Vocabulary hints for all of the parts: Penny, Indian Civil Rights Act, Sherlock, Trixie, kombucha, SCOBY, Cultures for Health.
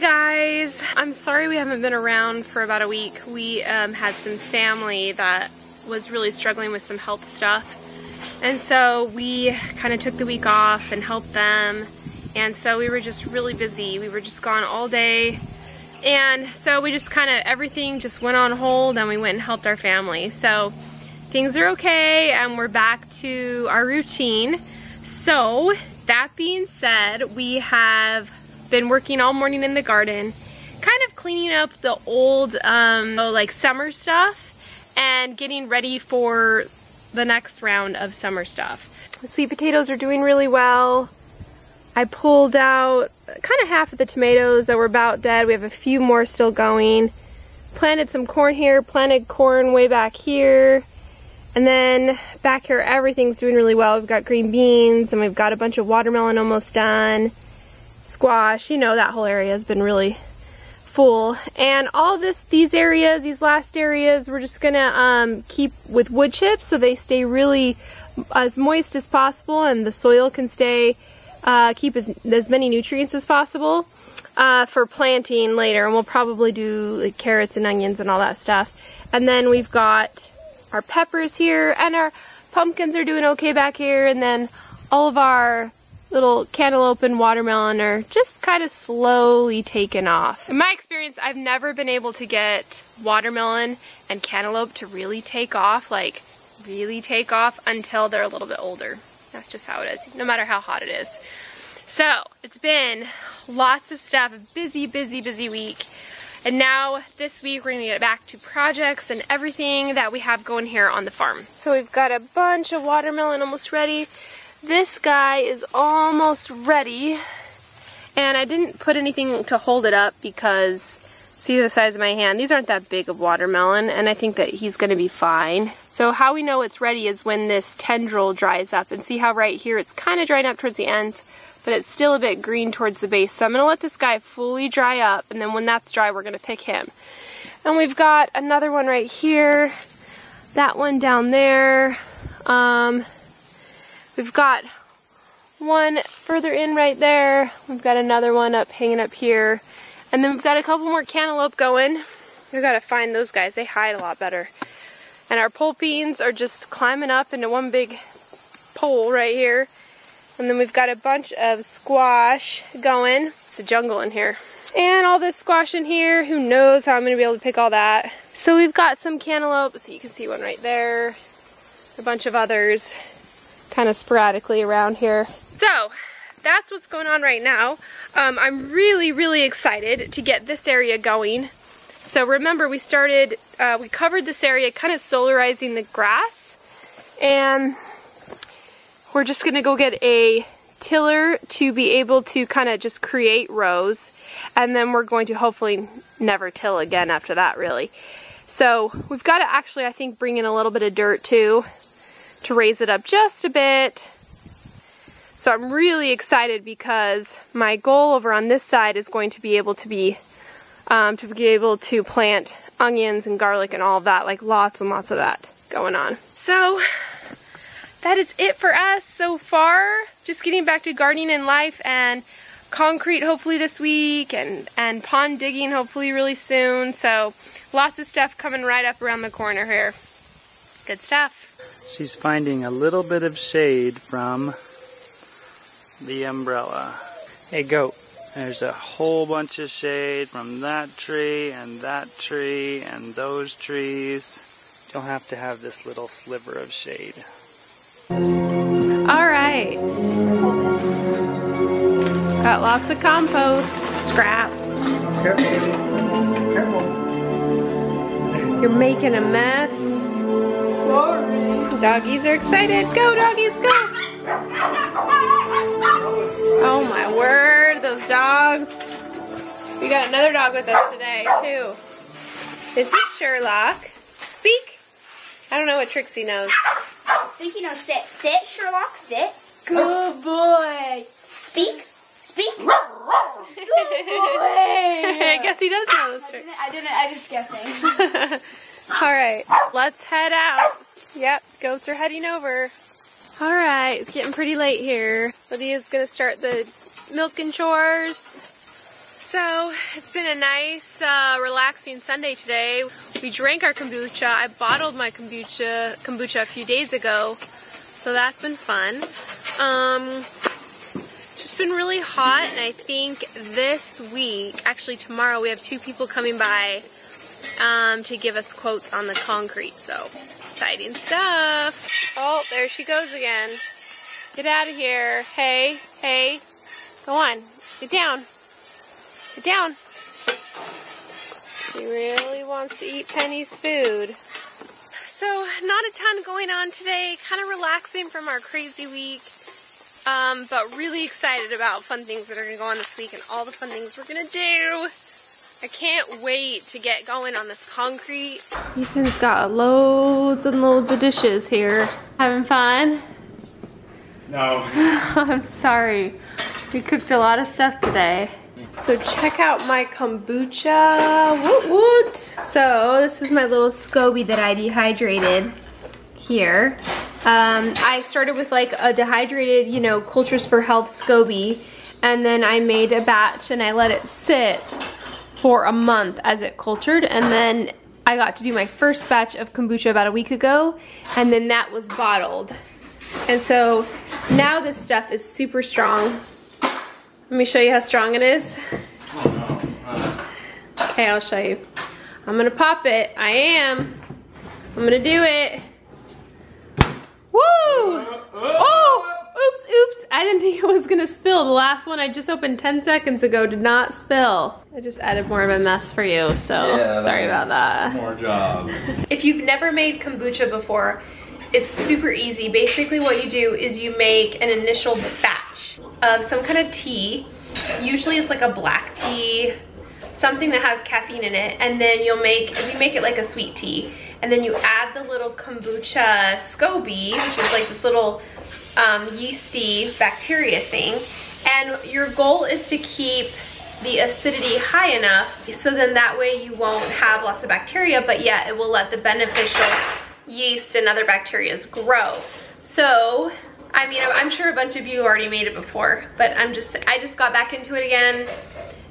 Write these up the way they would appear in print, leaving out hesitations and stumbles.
Hey guys, I'm sorry we haven't been around for about a week. We had some family that was really struggling with some health stuff, and so we kind of took the week off and helped them, and so we were just really busy. We were just gone all day, and so we just kind of, everything just went on hold, and we went and helped our family. So things are okay, and we're back to our routine. So that being said, we have been working all morning in the garden, kind of cleaning up the old like summer stuff and getting ready for the next round of summer stuff. The sweet potatoes are doing really well. I pulled out kind of half of the tomatoes that were about dead. We have a few more still going. Planted some corn here, planted corn way back here. And then back here everything's doing really well. We've got green beans and we've got a bunch of watermelon almost done. Squash, you know, that whole area has been really full, and all these areas, these last areas, we're just gonna keep with wood chips so they stay really as moist as possible and the soil can stay keep as many nutrients as possible for planting later. And we'll probably do like carrots and onions and all that stuff. And then we've got our peppers here, and our pumpkins are doing okay back here, and then all of our little cantaloupe and watermelon are just kind of slowly taken off. In my experience, I've never been able to get watermelon and cantaloupe to really take off, like really take off, until they're a little bit older. That's just how it is, no matter how hot it is. So it's been lots of stuff, a busy, busy, busy week. And now this week we're gonna get back to projects and everything that we have going here on the farm. So we've got a bunch of watermelon almost ready. This guy is almost ready, and I didn't put anything to hold it up because, see the size of my hand, these aren't that big of watermelon, and I think that he's going to be fine. So how we know it's ready is when this tendril dries up, and see how right here it's kind of drying up towards the end, but it's still a bit green towards the base. So I'm going to let this guy fully dry up, and then when that's dry, we're going to pick him. And we've got another one right here, that one down there. We've got one further in right there. We've got another one up hanging up here. And then we've got a couple more cantaloupe going. We've got to find those guys. They hide a lot better. And our pole beans are just climbing up into one big pole right here. And then we've got a bunch of squash going. It's a jungle in here. And all this squash in here. Who knows how I'm going to be able to pick all that. So we've got some cantaloupe. So you can see one right there. A bunch of others kind of sporadically around here. So that's what's going on right now. I'm really, really excited to get this area going. So remember, we started, we covered this area kind of solarizing the grass, and we're just gonna go get a tiller to be able to kind of just create rows, and then we're going to hopefully never till again after that, really. So we've got to actually, I think, bring in a little bit of dirt too to raise it up just a bit. So I'm really excited because my goal over on this side is going to be able to be plant onions and garlic and all of that, like lots and lots of that going on. So that is it for us so far. Just getting back to gardening and life, and concrete hopefully this week, and pond digging hopefully really soon. So lots of stuff coming right up around the corner here. Good stuff. She's finding a little bit of shade from the umbrella. Hey, goat. There's a whole bunch of shade from that tree and those trees. You'll have to have this little sliver of shade. All right. Got lots of compost scraps. Careful. Careful. You're making a mess. Doggies are excited. Go, doggies, go! Oh my word, those dogs. We got another dog with us today, too. This is Sherlock. Speak! I don't know what Trixie knows. I think he knows sit. Sit, Sherlock, sit. Good boy. Speak, speak. Good boy. I guess he does know those tricks. I just guessing. All right, let's head out. Yep, goats are heading over. All right, it's getting pretty late here. Lydia's gonna start the milking chores. So, it's been a nice, relaxing Sunday today. We drank our kombucha. I bottled my kombucha a few days ago, so that's been fun. Just been really hot, and I think this week, actually tomorrow, we have two people coming by to give us quotes on the concrete, so exciting stuff. Oh, there she goes again. Get out of here. Hey, hey, go on, get down. Get down. She really wants to eat Penny's food. So, not a ton going on today. Kind of relaxing from our crazy week. But really excited about fun things that are going to go on this week and all the fun things we're going to do. I can't wait to get going on this concrete. Ethan's got loads and loads of dishes here. Having fun? No. I'm sorry. We cooked a lot of stuff today. So check out my kombucha, woot woot. So this is my little SCOBY that I dehydrated here. I started with like a dehydrated, you know, Cultures for Health SCOBY, and then I made a batch and I let it sit for a month as it cultured, and then I got to do my first batch of kombucha about a week ago, and then that was bottled. And so now this stuff is super strong. Let me show you how strong it is. Oh, no. Okay, I'll show you. I'm gonna pop it. I am. I'm gonna do it. Woo! Oh! Oops, oops. I didn't think it was gonna spill. The last one I just opened 10 seconds ago did not spill. I just added more of a mess for you, so yeah, sorry about that. More jobs. If you've never made kombucha before, it's super easy. Basically what you do is you make an initial batch of some kind of tea. Usually it's like a black tea, something that has caffeine in it, and then you make it like a sweet tea. And then you add the little kombucha SCOBY, which is like this little yeasty bacteria thing. And your goal is to keep the acidity high enough so then that way you won't have lots of bacteria, but yet it will let the beneficial yeast and other bacterias grow. So, I mean, I'm sure a bunch of you already made it before, but I just got back into it again.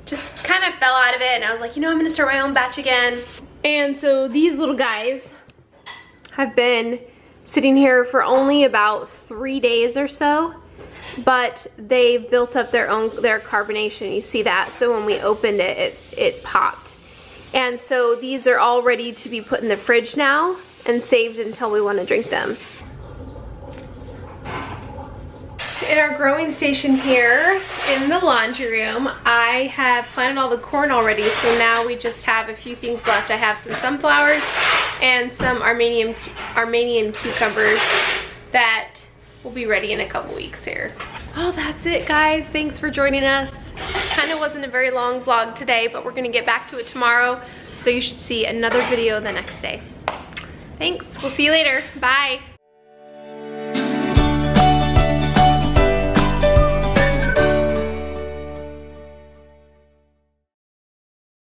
Just kind of fell out of it, and I was like, you know, I'm gonna start my own batch again. And so these little guys have been sitting here for only about 3 days or so, but they've built up their carbonation. You see that? So when we opened it, it popped. And so these are all ready to be put in the fridge now and saved until we want to drink them. In our growing station here in the laundry room, I have planted all the corn already, so now we just have a few things left. I have some sunflowers and some Armenian cucumbers that will be ready in a couple weeks here. Well, that's it, guys. Thanks for joining us. Kind of wasn't a very long vlog today, but we're gonna get back to it tomorrow, so you should see another video the next day. Thanks. We'll see you later. Bye.